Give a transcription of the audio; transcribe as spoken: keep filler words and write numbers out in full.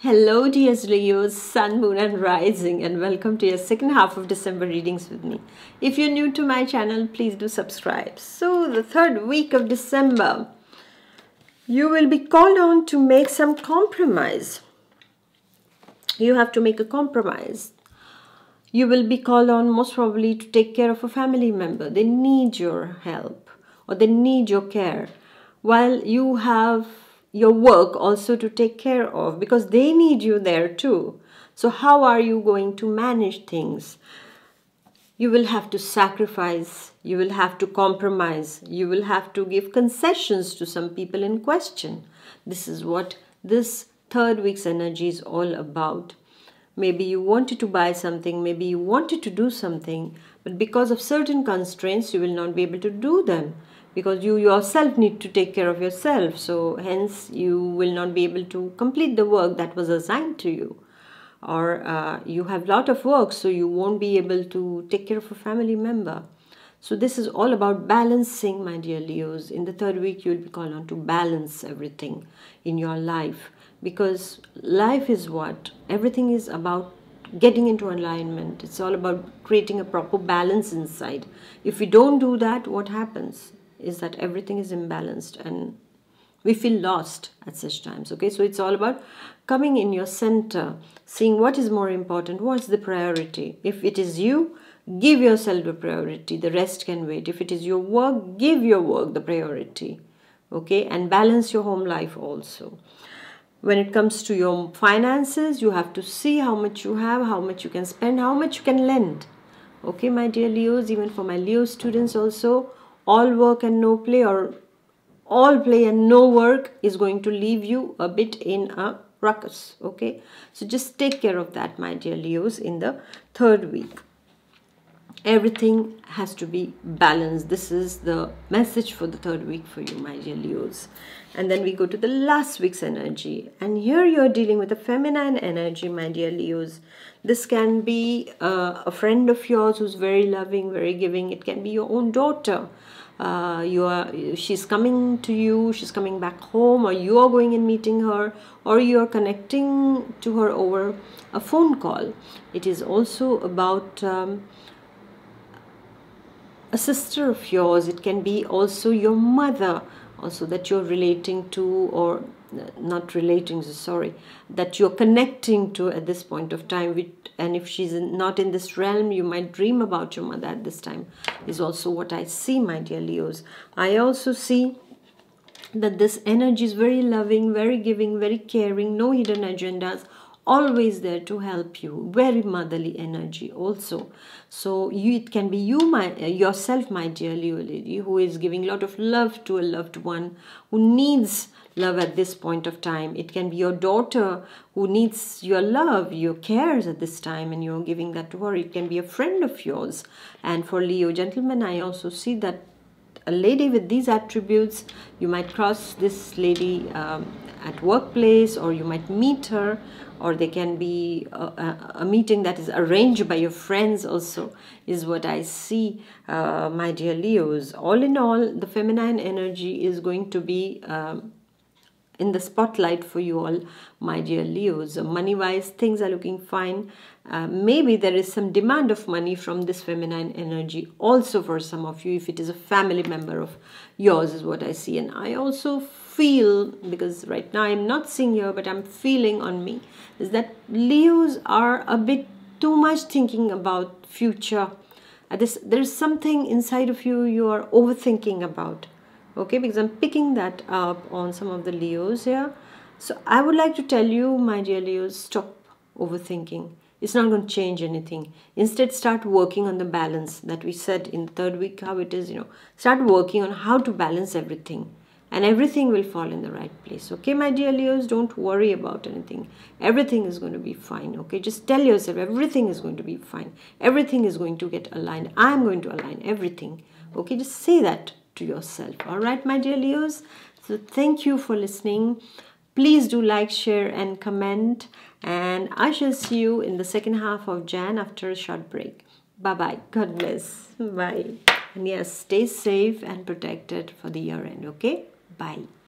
Hello dear Leos, Sun, Moon and Rising, and welcome to your second half of December readings with me. If you're new to my channel, please do subscribe. So the third week of December, you will be called on to make some compromise. You have to make a compromise. You will be called on most probably to take care of a family member. They need your help or they need your care, while you have your work also to take care of, because they need you there too. So how are you going to manage things? You will have to sacrifice, you will have to compromise, you will have to give concessions to some people in question. This is what this third week's energy is all about. Maybe you wanted to buy something, maybe you wanted to do something, but because of certain constraints, you will not be able to do them. Because you yourself need to take care of yourself, so hence you will not be able to complete the work that was assigned to you. Or uh, you have a lot of work, so you won't be able to take care of a family member. So this is all about balancing, my dear Leos. In the third week, you will be called on to balance everything in your life. Because life is what? Everything is about getting into alignment. It's all about creating a proper balance inside. If we don't do that, what happens? Is that everything is imbalanced and we feel lost at such times. Okay, so it's all about coming in your center, seeing what is more important, what's the priority. If it is you, give yourself a priority, the rest can wait. If it is your work, give your work the priority. Okay, and balance your home life also. When it comes to your finances, you have to see how much you have, how much you can spend, how much you can lend. Okay, my dear Leos, even for my Leo students also, all work and no play, or all play and no work, is going to leave you a bit in a ruckus. Okay, so just take care of that, my dear Leos, in the third week. Everything has to be balanced. This is the message for the third week for you, my dear Leos. And then we go to the last week's energy. And here you're dealing with a feminine energy, my dear Leos. This can be uh, a friend of yours who's very loving, very giving. It can be your own daughter. Uh, you are, she's coming to you, she's coming back home, or you are going and meeting her, or you are connecting to her over a phone call. It is also about... Um, a sister of yours. It can be also your mother also that you're relating to, or not relating, sorry, that you're connecting to at this point of time with. And if she's not in this realm, you might dream about your mother at this time, is also what I see, my dear Leos. I also see that this energy is very loving, very giving, very caring, no hidden agendas, always there to help you, very motherly energy also. So you, it can be you, my yourself, my dear Leo lady, who is giving a lot of love to a loved one who needs love at this point of time. It can be your daughter who needs your love, your cares at this time, and you're giving that to her. It can be a friend of yours. And for Leo gentlemen, I also see that a lady with these attributes, you might cross this lady um, at workplace, or you might meet her, or there can be a, a, a meeting that is arranged by your friends also, is what I see, uh, my dear Leos. All in all, the feminine energy is going to be um, in the spotlight for you all, my dear Leos. Money-wise, things are looking fine. Uh, maybe there is some demand of money from this feminine energy also for some of you, if it is a family member of yours, is what I see. And I also feel, because right now I'm not seeing here, but I'm feeling on me, is that Leos are a bit too much thinking about future. Uh, this, there's something inside of you you are overthinking about. Okay, because I'm picking that up on some of the Leos here. So I would like to tell you, my dear Leos, stop overthinking. It's not going to change anything. Instead, start working on the balance that we said in the third week, how it is, you know. Start working on how to balance everything, and everything will fall in the right place. Okay, my dear Leos, don't worry about anything. Everything is going to be fine. Okay, just tell yourself everything is going to be fine. Everything is going to get aligned. I'm going to align everything. Okay, just say that to yourself. All right, my dear Leos. So thank you for listening. Please do like, share and comment, and I shall see you in the second half of Jan after a short break. Bye bye. God bless. Bye. And yes, stay safe and protected for the year end. Okay, bye.